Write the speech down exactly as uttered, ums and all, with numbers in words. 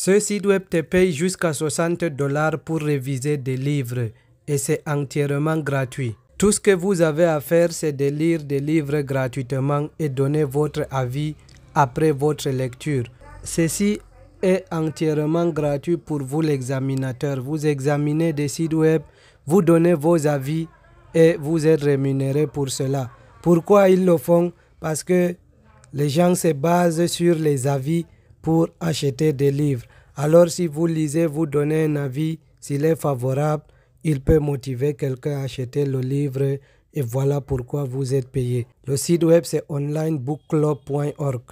Ce site web te paye jusqu'à soixante dollars pour réviser des livres et c'est entièrement gratuit. Tout ce que vous avez à faire, c'est de lire des livres gratuitement et donner votre avis après votre lecture. Ceci est entièrement gratuit pour vous l'examinateur. Vous examinez des sites web, vous donnez vos avis et vous êtes rémunéré pour cela. Pourquoi ils le font? Parce que les gens se basent sur les avis pour acheter des livres. Alors si vous lisez, vous donnez un avis, s'il est favorable, il peut motiver quelqu'un à acheter le livre et voilà pourquoi vous êtes payé. Le site web c'est online book club point org.